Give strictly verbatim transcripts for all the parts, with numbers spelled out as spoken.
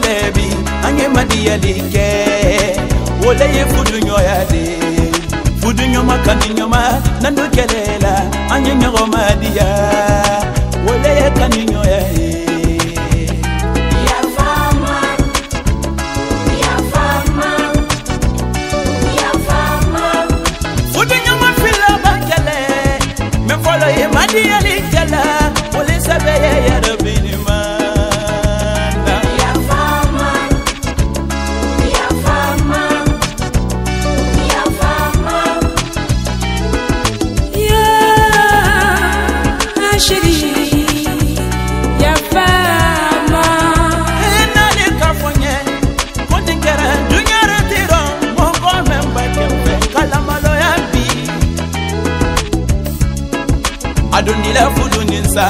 kelebi ange madiyalike wole yefudu nyoyade fudu nyoma kandi nyoma nando kelela ange nyoro madiya wole yekandi nyoyade. Adonila fuduninsa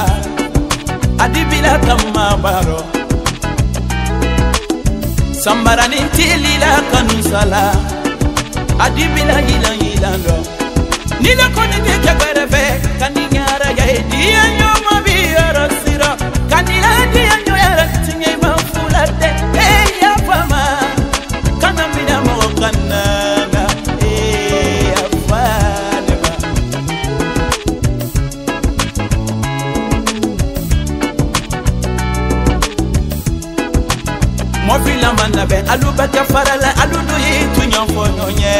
adibila kamabaro sambarani tilila kanusala adibila hilangilando nila koni teke berebe kaninyara ya hediya nyoma biara sira kanila hediya nyoyara tinye mafulate hey Yafama kanamina mokana. Alu bata farala alu nuyi tunyo fono nye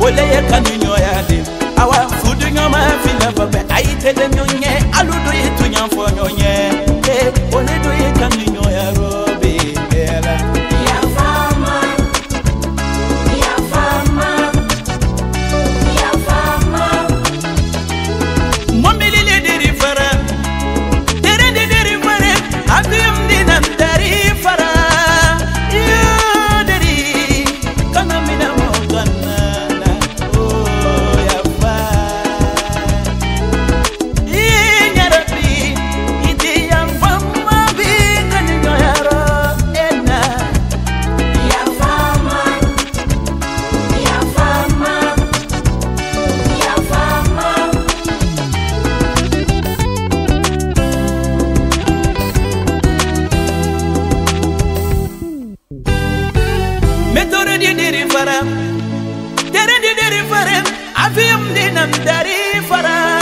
wole ye kanunyo ya de awa fudu nyoma fila babe aite de nyonye alu nuyi tunyo fono nye eh wole nuyi kanunyo ya robe ela Yafama Yafama Yafama momili le deri fara deri deri fara abim dinan deri fara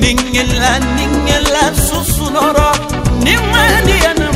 Ningela, ningela, susunoro, nimandiana.